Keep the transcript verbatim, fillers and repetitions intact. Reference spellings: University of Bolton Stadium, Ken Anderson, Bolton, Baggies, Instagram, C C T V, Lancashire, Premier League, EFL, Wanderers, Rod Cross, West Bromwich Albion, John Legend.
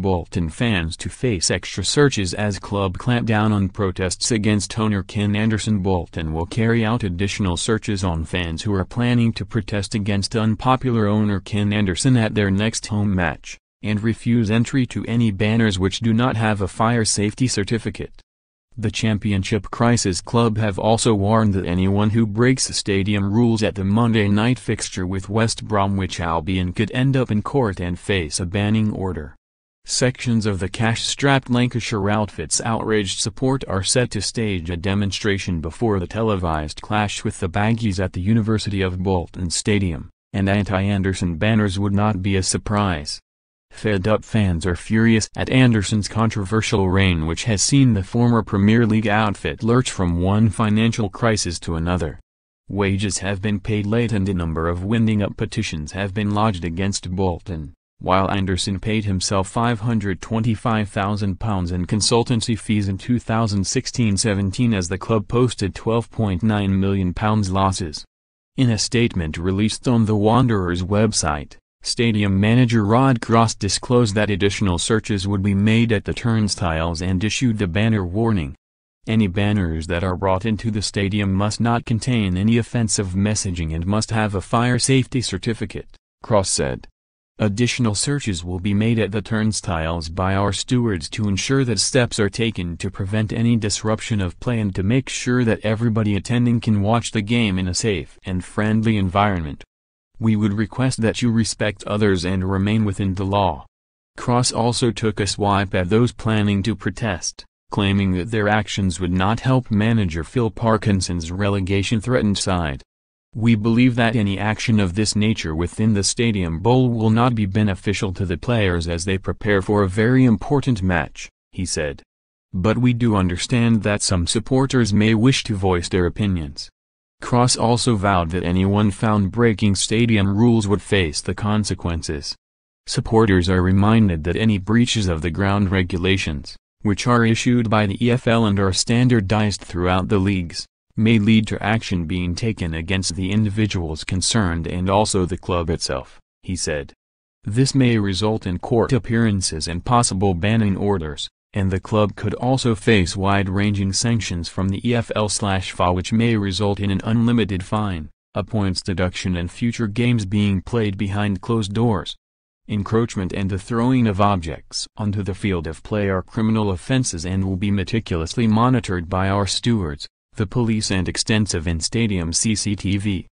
Bolton fans to face extra searches as club clamp down on protests against owner Ken Anderson. Bolton will carry out additional searches on fans who are planning to protest against unpopular owner Ken Anderson at their next home match, and refuse entry to any banners which do not have a fire safety certificate. The Championship Crisis Club have also warned that anyone who breaks stadium rules at the Monday night fixture with West Bromwich Albion could end up in court and face a banning order. Sections of the cash-strapped Lancashire outfit's outraged support are set to stage a demonstration before the televised clash with the Baggies at the University of Bolton Stadium, and anti-Anderson banners would not be a surprise. Fed-up fans are furious at Anderson's controversial reign, which has seen the former Premier League outfit lurch from one financial crisis to another. Wages have been paid late and a number of winding-up petitions have been lodged against Bolton, while Anderson paid himself five hundred twenty-five thousand pounds in consultancy fees in two thousand sixteen seventeen as the club posted twelve point nine million pounds losses. In a statement released on the Wanderers' website, Stadium manager Rod Cross disclosed that additional searches would be made at the turnstiles and issued the banner warning. Any banners that are brought into the stadium must not contain any offensive messaging and must have a fire safety certificate, Cross said. Additional searches will be made at the turnstiles by our stewards to ensure that steps are taken to prevent any disruption of play and to make sure that everybody attending can watch the game in a safe and friendly environment. We would request that you respect others and remain within the law. Cross also took a swipe at those planning to protest, claiming that their actions would not help manager Phil Parkinson's relegation-threatened side. We believe that any action of this nature within the Stadium Bowl will not be beneficial to the players as they prepare for a very important match, he said. But we do understand that some supporters may wish to voice their opinions. Cross also vowed that anyone found breaking stadium rules would face the consequences. Supporters are reminded that any breaches of the ground regulations, which are issued by the E F L and are standardized throughout the leagues, may lead to action being taken against the individuals concerned and also the club itself, he said. This may result in court appearances and possible banning orders, and the club could also face wide-ranging sanctions from the E F L F A, which may result in an unlimited fine, a points deduction and future games being played behind closed doors. Encroachment and the throwing of objects onto the field of play are criminal offences and will be meticulously monitored by our stewards, the police and extensive in-stadium C C T V.